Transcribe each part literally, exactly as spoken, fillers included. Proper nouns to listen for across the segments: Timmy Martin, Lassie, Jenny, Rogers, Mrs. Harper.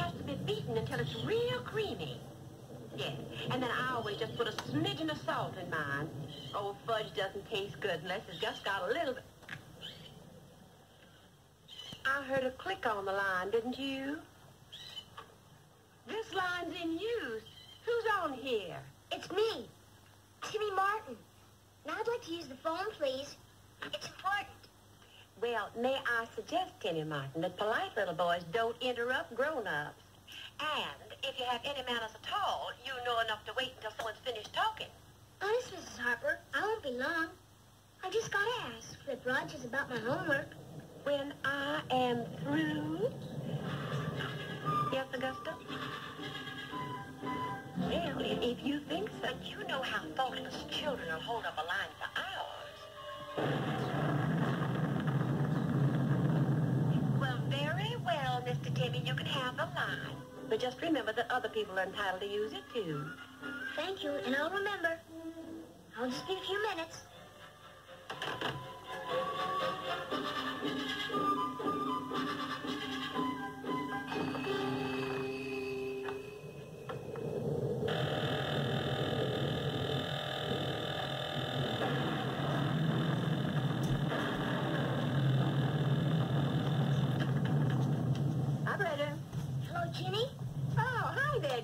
has to be beaten until it's real creamy. Yes, and then I always just put a smidgen of salt in mine. Old fudge doesn't taste good unless it's just got a little bit. I heard a click on the line, didn't you? This line's in use. Who's on here? It's me, Timmy Martin. Now I'd like to use the phone, please. It's important. Well, may I suggest, Timmy Martin, that polite little boys don't interrupt grown-ups. And if you have any manners at all, you know enough to wait until someone's finished talking. Honest, Missus Harper, I won't be long. I just got to ask with Rogers about my homework. When I am through... Yes, Augusta? Well, if you think so. But you know how thoughtless children will hold up a line for hours. Well, very well, Mister Timmy, you can have the line. But just remember that other people are entitled to use it, too. Thank you, and I'll remember. I'll just be a few minutes.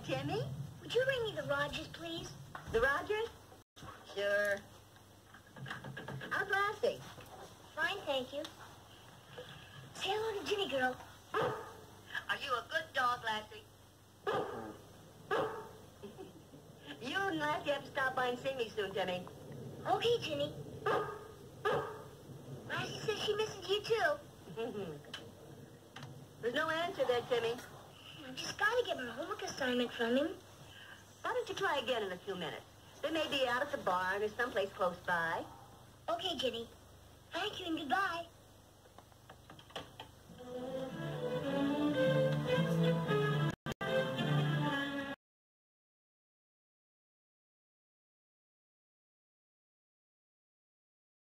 Jenny, would you bring me the Rogers, please? The Rogers? Sure. How's Lassie? Fine, thank you. Say hello to Jenny, girl. Are you a good dog, Lassie? You and Lassie have to stop by and see me soon, Jenny. Okay, Jenny. Lassie says she misses you, too. There's no answer there, Timmy. I just gotta get my homework assignment from him. Why don't you try again in a few minutes? They may be out at the barn or someplace close by. Okay, Jenny. Thank you and goodbye.